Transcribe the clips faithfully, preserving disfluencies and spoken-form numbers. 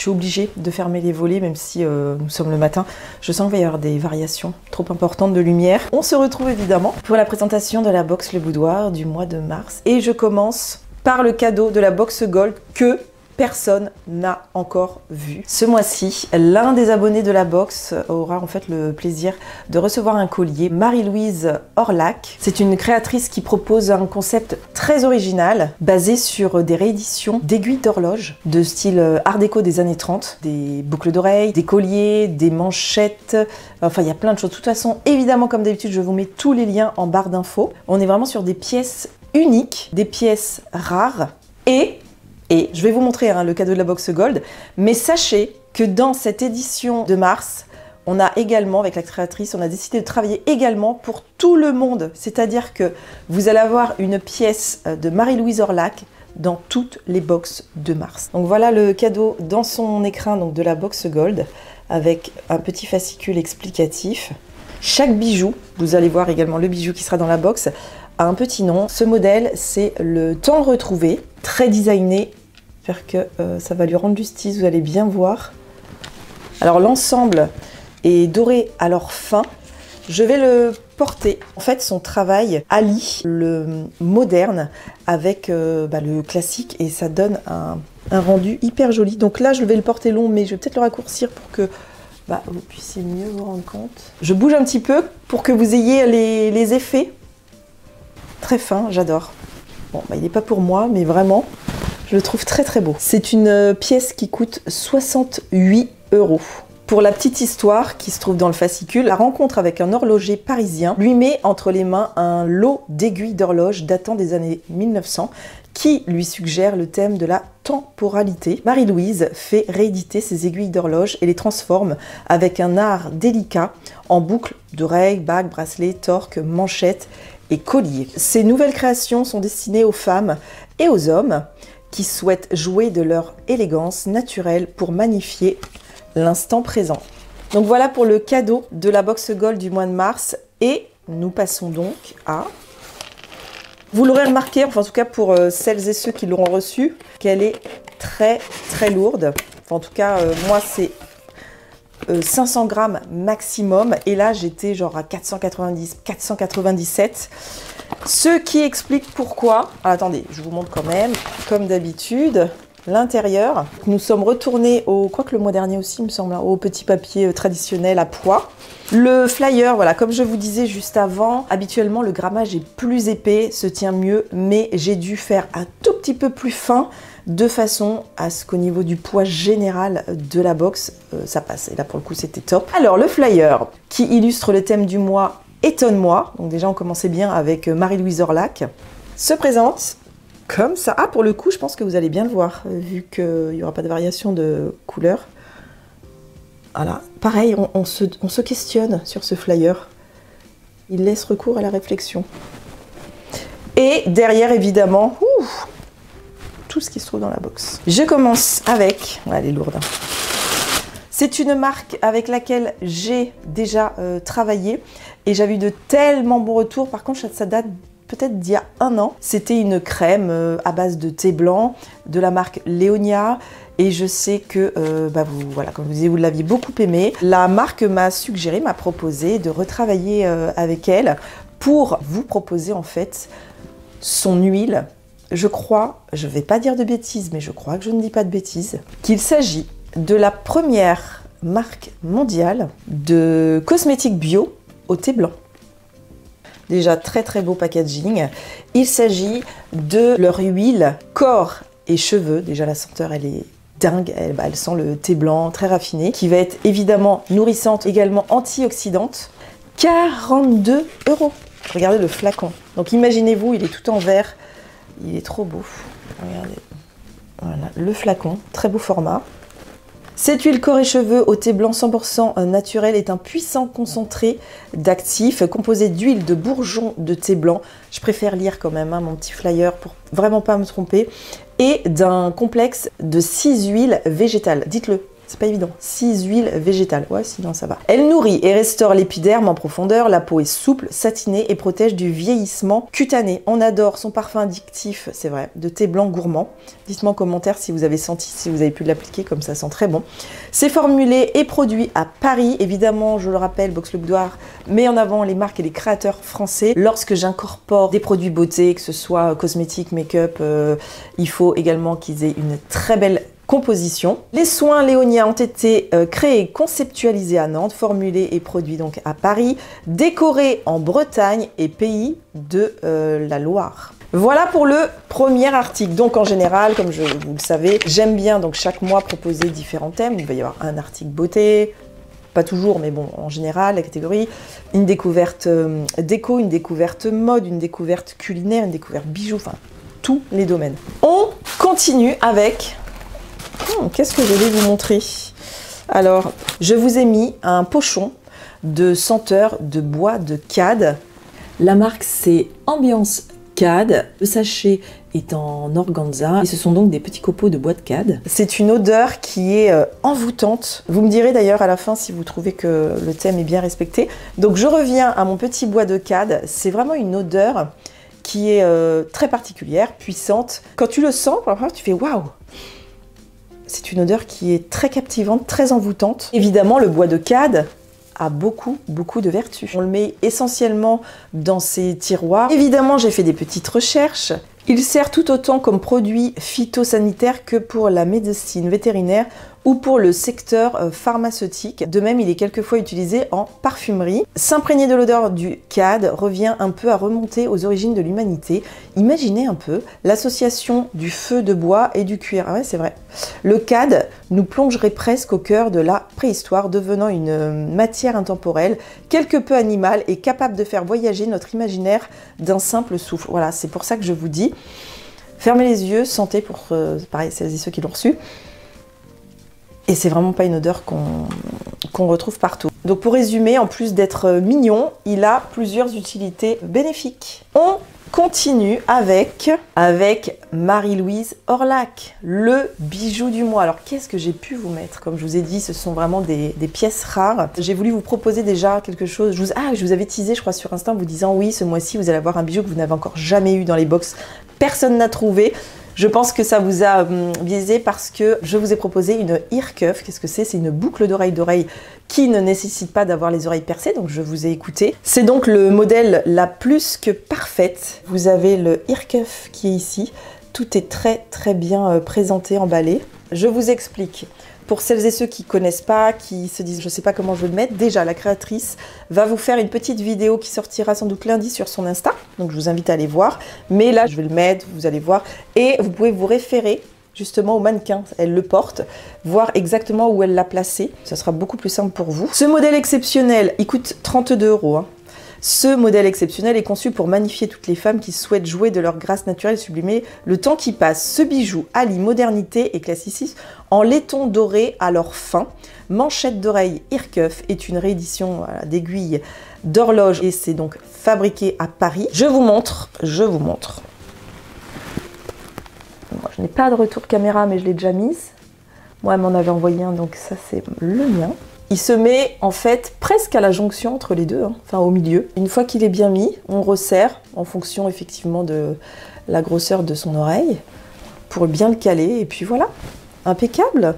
suis obligée de fermer les volets, même si euh, nous sommes le matin. Je sens qu'il va y avoir des variations trop importantes de lumière. On se retrouve évidemment pour la présentation de la box Le Boudoir du mois de mars. Et je commence par le cadeau de la box Gold que personne n'a encore vu. Ce mois-ci, l'un des abonnés de la box aura en fait le plaisir de recevoir un collier, Marie-Louise Orlach. C'est une créatrice qui propose un concept très original, basé sur des rééditions d'aiguilles d'horloge de style art déco des années trente, des boucles d'oreilles, des colliers, des manchettes, enfin il y a plein de choses. De toute façon, évidemment, comme d'habitude, je vous mets tous les liens en barre d'infos. On est vraiment sur des pièces uniques, des pièces rares et... Et je vais vous montrer hein, le cadeau de la box Gold, mais sachez que dans cette édition de mars, on a également, avec la créatrice, on a décidé de travailler également pour tout le monde. C'est-à-dire que vous allez avoir une pièce de Marie-Louise Orlach dans toutes les boxes de mars. Donc voilà le cadeau dans son écrin donc, de la box Gold, avec un petit fascicule explicatif. Chaque bijou, vous allez voir également le bijou qui sera dans la box, a un petit nom. Ce modèle, c'est le temps retrouvé, très designé. J'espère que euh, ça va lui rendre justice, vous allez bien voir. Alors l'ensemble est doré à leur fin. Je vais le porter. En fait, son travail allie le moderne avec euh, bah, le classique et ça donne un, un rendu hyper joli. Donc là, je vais le porter long, mais je vais peut-être le raccourcir pour que bah, vous puissiez mieux vous rendre compte. Je bouge un petit peu pour que vous ayez les, les effets. Très fin, j'adore. Bon, bah, il n'est pas pour moi, mais vraiment... Je le trouve très très beau. C'est une pièce qui coûte soixante-huit euros. Pour la petite histoire qui se trouve dans le fascicule, la rencontre avec un horloger parisien lui met entre les mains un lot d'aiguilles d'horloge datant des années mille neuf cents qui lui suggère le thème de la temporalité. Marie-Louise fait rééditer ses aiguilles d'horloge et les transforme avec un art délicat en boucles d'oreilles, bagues, bracelets, torques, manchettes et colliers. Ces nouvelles créations sont destinées aux femmes et aux hommes qui souhaitent jouer de leur élégance naturelle pour magnifier l'instant présent. Donc voilà pour le cadeau de la box Gold du mois de mars. Et nous passons donc à... Vous l'aurez remarqué, enfin en tout cas pour celles et ceux qui l'auront reçu, qu'elle est très très lourde. Enfin, en tout cas, euh, moi c'est euh, cinq cents grammes maximum. Et là j'étais genre à quatre cent quatre-vingt-dix, quatre cent quatre-vingt-dix-sept. Ce qui explique pourquoi... Ah, attendez, je vous montre quand même, comme d'habitude, l'intérieur. Nous sommes retournés au... Quoique le mois dernier aussi, il me semble, hein, au petit papier traditionnel à poids. Le flyer, voilà, comme je vous disais juste avant, habituellement, le grammage est plus épais, se tient mieux, mais j'ai dû faire un tout petit peu plus fin de façon à ce qu'au niveau du poids général de la box, euh, ça passe. Et là, pour le coup, c'était top. Alors, le flyer qui illustre le thème du mois... Étonne-moi, donc déjà on commençait bien avec Marie-Louise Orlach, se présente comme ça. Ah, pour le coup, je pense que vous allez bien le voir, vu qu'il n'y aura pas de variation de couleur. Voilà, pareil, on, on, se, on se questionne sur ce flyer. Il laisse recours à la réflexion. Et derrière, évidemment, ouf, tout ce qui se trouve dans la box. Je commence avec... Ouais, elle est lourde. C'est une marque avec laquelle j'ai déjà euh, travaillé et j'avais eu de tellement bons retours. Par contre, ça date peut-être d'il y a un an. C'était une crème euh, à base de thé blanc de la marque Léonia et je sais que, euh, bah vous, voilà, comme je vous disais, vous l'aviez beaucoup aimé. La marque m'a suggéré, m'a proposé de retravailler euh, avec elle pour vous proposer en fait son huile. Je crois, je ne vais pas dire de bêtises, mais je crois que je ne dis pas de bêtises, qu'il s'agit de la première marque mondiale de cosmétiques bio au thé blanc. Déjà très très beau packaging. Il s'agit de leur huile corps et cheveux. Déjà la senteur elle est dingue, elle, bah, elle sent le thé blanc très raffiné, qui va être évidemment nourrissante, également antioxydante. quarante-deux euros. Regardez le flacon. Donc imaginez-vous, il est tout en vert, il est trop beau. Regardez, voilà le flacon, très beau format. Cette huile corps et cheveux au thé blanc cent pour cent naturel est un puissant concentré d'actifs composé d'huile de bourgeon de thé blanc. Je préfère lire quand même hein, mon petit flyer pour vraiment pas me tromper. Et d'un complexe de six huiles végétales. Dites-le, C'est pas évident. six huiles végétales. Ouais, sinon ça va. Elle nourrit et restaure l'épiderme en profondeur. La peau est souple, satinée et protège du vieillissement cutané. On adore son parfum addictif, c'est vrai, de thé blanc gourmand. Dites-moi en commentaire si vous avez senti, si vous avez pu l'appliquer, comme ça sent très bon. C'est formulé et produit à Paris. Évidemment, je le rappelle, Box Le Boudoir met en avant les marques et les créateurs français. Lorsque j'incorpore des produits beauté, que ce soit cosmétiques, make-up, euh, il faut également qu'ils aient une très belle composition. Les soins Léonia ont été euh, créés, conceptualisés à Nantes, formulés et produits donc à Paris, décorés en Bretagne et pays de euh, la Loire. Voilà pour le premier article. Donc en général, comme je, vous le savez, j'aime bien donc chaque mois proposer différents thèmes. Il va y avoir un article beauté, pas toujours, mais bon, en général, la catégorie, une découverte euh, déco, une découverte mode, une découverte culinaire, une découverte bijoux, enfin tous les domaines. On continue avec... Hmm, qu'est-ce que je vais vous montrer? Alors, je vous ai mis un pochon de senteur de bois de Cad. La marque, c'est Ambiance Cad. Le sachet est en organza. Et ce sont donc des petits copeaux de bois de Cad. C'est une odeur qui est euh, envoûtante. Vous me direz d'ailleurs à la fin si vous trouvez que le thème est bien respecté. Donc, je reviens à mon petit bois de Cad. C'est vraiment une odeur qui est euh, très particulière, puissante. Quand tu le sens, pour la première fois, tu fais waouh! C'est une odeur qui est très captivante, très envoûtante. Évidemment, le bois de Cad a beaucoup, beaucoup de vertus. On le met essentiellement dans ses tiroirs. Évidemment, j'ai fait des petites recherches. Il sert tout autant comme produit phytosanitaire que pour la médecine vétérinaire ou pour le secteur pharmaceutique. De même, il est quelquefois utilisé en parfumerie. S'imprégner de l'odeur du Cad revient un peu à remonter aux origines de l'humanité. Imaginez un peu l'association du feu de bois et du cuir. Ah ouais, c'est vrai. Le Cad nous plongerait presque au cœur de la préhistoire, devenant une matière intemporelle, quelque peu animale et capable de faire voyager notre imaginaire d'un simple souffle. Voilà, c'est pour ça que je vous dis, fermez les yeux, sentez pour euh, pareil, celles et ceux qui l'ont reçu. Et c'est vraiment pas une odeur qu'on qu'on retrouve partout. Donc pour résumer, en plus d'être mignon, il a plusieurs utilités bénéfiques. On continue avec, avec Marie-Louise Orlach, le bijou du mois. Alors qu'est-ce que j'ai pu vous mettre? Comme je vous ai dit, ce sont vraiment des, des pièces rares. J'ai voulu vous proposer déjà quelque chose. Je vous, ah, je vous avais teasé, je crois, sur Insta, en vous disant oui, ce mois-ci, vous allez avoir un bijou que vous n'avez encore jamais eu dans les box. Personne n'a trouvé. Je pense que ça vous a hum, biaisé parce que je vous ai proposé une ear cuff. Qu'est-ce que c'est? C'est une boucle d'oreille d'oreille qui ne nécessite pas d'avoir les oreilles percées, donc je vous ai écouté. C'est donc le modèle la plus que parfaite. Vous avez le ear cuff qui est ici. Tout est très très bien présenté, emballé. Je vous explique. Pour celles et ceux qui ne connaissent pas, qui se disent je ne sais pas comment je vais le mettre, déjà la créatrice va vous faire une petite vidéo qui sortira sans doute lundi sur son Insta. Donc je vous invite à aller voir. Mais là je vais le mettre, vous allez voir. Et vous pouvez vous référer justement au mannequin. Elle le porte, voir exactement où elle l'a placé. Ça sera beaucoup plus simple pour vous. Ce modèle exceptionnel, il coûte trente-deux euros. Hein. Ce modèle exceptionnel est conçu pour magnifier toutes les femmes qui souhaitent jouer de leur grâce naturelle et sublimer le temps qui passe. Ce bijou allie modernité et classicisme en laiton doré à leur fin. Manchette d'oreille ear cuff est une réédition d'aiguilles d'horloge et c'est donc fabriqué à Paris. Je vous montre, je vous montre. Moi, je n'ai pas de retour caméra mais je l'ai déjà mise. Moi, elle m'en avait envoyé un donc ça c'est le mien. Il se met en fait presque à la jonction entre les deux, hein, enfin au milieu. Une fois qu'il est bien mis, on resserre en fonction effectivement de la grosseur de son oreille pour bien le caler et puis voilà, impeccable.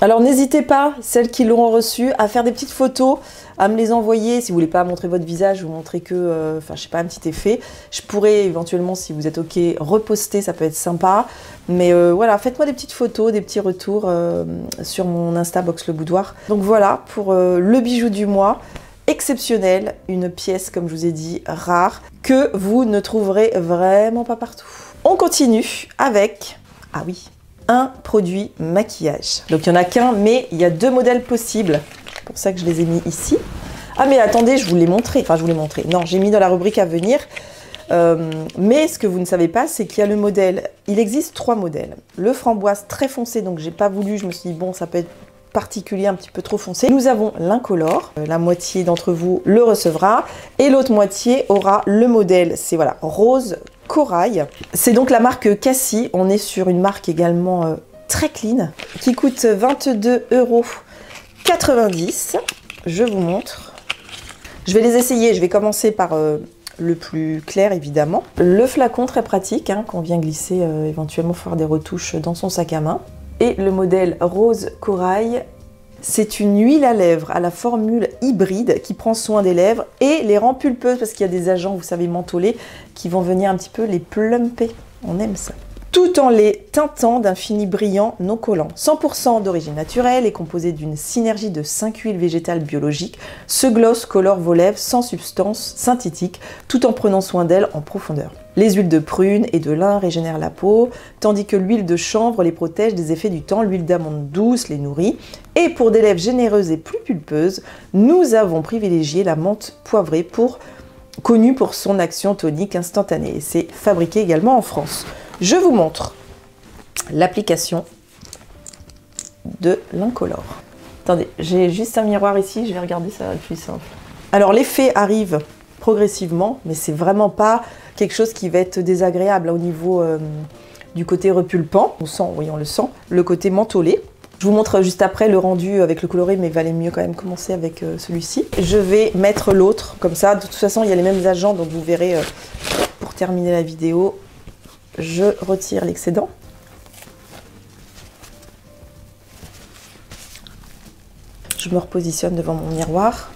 Alors n'hésitez pas, celles qui l'ont reçu, à faire des petites photos, à me les envoyer. Si vous voulez pas montrer votre visage, vous montrer que, euh, enfin je sais pas, un petit effet. Je pourrais éventuellement, si vous êtes ok, reposter, ça peut être sympa. Mais euh, voilà, faites-moi des petites photos, des petits retours euh, sur mon Insta Box Le Boudoir. Donc voilà, pour euh, le bijou du mois, exceptionnel, une pièce, comme je vous ai dit, rare, que vous ne trouverez vraiment pas partout. On continue avec... Ah oui, un produit maquillage. Donc il n'y en a qu'un, mais il y a deux modèles possibles. C'est pour ça que je les ai mis ici. Ah mais attendez, je vous l'ai montré. Enfin, je vous l'ai montré. Non, j'ai mis dans la rubrique à venir. Euh, mais ce que vous ne savez pas, c'est qu'il y a le modèle. Il existe trois modèles. Le framboise très foncé, donc j'ai pas voulu. Je me suis dit, bon, ça peut être particulier, un petit peu trop foncé. Nous avons l'incolore. La moitié d'entre vous le recevra. Et l'autre moitié aura le modèle. C'est voilà, rose corail. C'est donc la marque Cassie. On est sur une marque également euh, très clean qui coûte vingt-deux euros quatre-vingt-dix. Je vous montre. Je vais les essayer. Je vais commencer par euh, le plus clair, évidemment. Le flacon, très pratique, hein, qu'on vient glisser euh, éventuellement faire des retouches dans son sac à main. Et le modèle rose corail. C'est une huile à lèvres à la formule hybride qui prend soin des lèvres et les rend pulpeuses parce qu'il y a des agents, vous savez, mentholés qui vont venir un petit peu les plumper. On aime ça. Tout en les teintant d'un fini brillant non collant. cent pour cent d'origine naturelle et composé d'une synergie de cinq huiles végétales biologiques. Ce gloss colore vos lèvres sans substance synthétique tout en prenant soin d'elles en profondeur. Les huiles de prune et de lin régénèrent la peau, tandis que l'huile de chanvre les protège des effets du temps, l'huile d'amande douce les nourrit. Et pour des lèvres généreuses et plus pulpeuses, nous avons privilégié la menthe poivrée, pour, connue pour son action tonique instantanée. C'est fabriqué également en France. Je vous montre l'application de l'incolore. Attendez, j'ai juste un miroir ici, je vais regarder, ça va être plus simple. Alors l'effet arrive progressivement, mais c'est vraiment pas quelque chose qui va être désagréable au niveau euh, du côté repulpant. On sent, oui, on le sent, le côté mentholé. Je vous montre juste après le rendu avec le coloré, mais il valait mieux quand même commencer avec euh, celui-ci. Je vais mettre l'autre, comme ça. De toute façon, il y a les mêmes agents, donc vous verrez euh, pour terminer la vidéo. Je retire l'excédent. Je me repositionne devant mon miroir.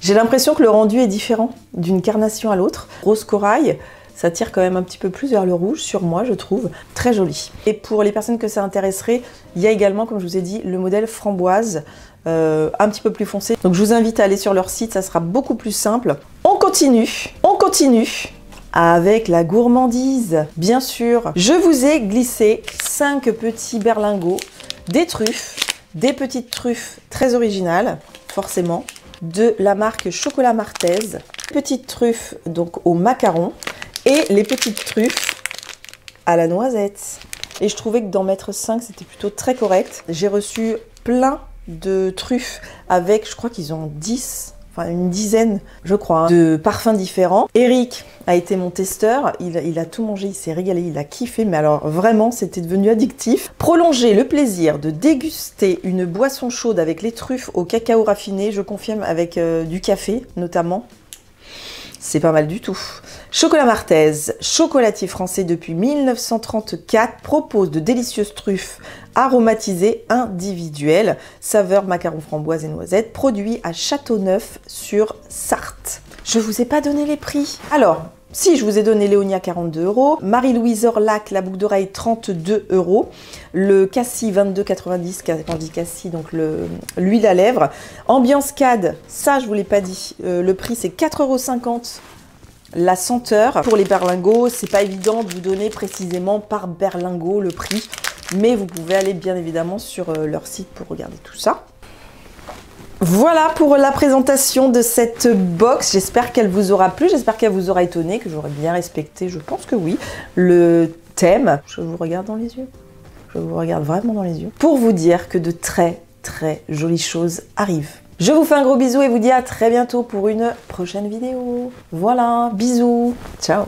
J'ai l'impression que le rendu est différent d'une carnation à l'autre. Rose corail, ça tire quand même un petit peu plus vers le rouge sur moi, je trouve. Très joli. Et pour les personnes que ça intéresserait, il y a également, comme je vous ai dit, le modèle framboise, euh, un petit peu plus foncé. Donc je vous invite à aller sur leur site, ça sera beaucoup plus simple. On continue, on continue avec la gourmandise, bien sûr. Je vous ai glissé cinq petits berlingots, des truffes, des petites truffes très originales, forcément, de la marque Chocolat Mathez. Petites truffes donc au macaron et les petites truffes à la noisette. Et je trouvais que d'en mettre cinq, c'était plutôt très correct. J'ai reçu plein de truffes avec, je crois qu'ils ont dix, enfin une dizaine, je crois, hein, de parfums différents. Eric a été mon testeur, il, il a tout mangé, il s'est régalé, il a kiffé, mais alors vraiment, c'était devenu addictif. Prolonger le plaisir de déguster une boisson chaude avec les truffes au cacao raffiné, je confirme, avec euh, du café notamment, c'est pas mal du tout. Chocolat Mathez, chocolatier français depuis mille neuf cent trente-quatre, propose de délicieuses truffes aromatisées individuelles, saveur macaron framboise et noisette, produit à Châteauneuf-sur-Sarthe. Je vous ai pas donné les prix. Alors, si je vous ai donné Léonia quarante-deux euros, Marie-Louise Orlach, la boucle d'oreille trente-deux euros, le Cassie vingt-deux quatre-vingt-dix, quand je dis Cassie, donc l'huile à lèvres, Ambiance Cad, ça je vous l'ai pas dit, euh, le prix c'est quatre euros cinquante la senteur. Pour les berlingots, c'est pas évident de vous donner précisément par berlingot le prix, mais vous pouvez aller bien évidemment sur euh, leur site pour regarder tout ça. Voilà pour la présentation de cette box. J'espère qu'elle vous aura plu, j'espère qu'elle vous aura étonné, que j'aurai bien respecté, je pense que oui, le thème. Je vous regarde dans les yeux, je vous regarde vraiment dans les yeux, pour vous dire que de très très jolies choses arrivent. Je vous fais un gros bisou et vous dis à très bientôt pour une prochaine vidéo. Voilà, bisous, ciao.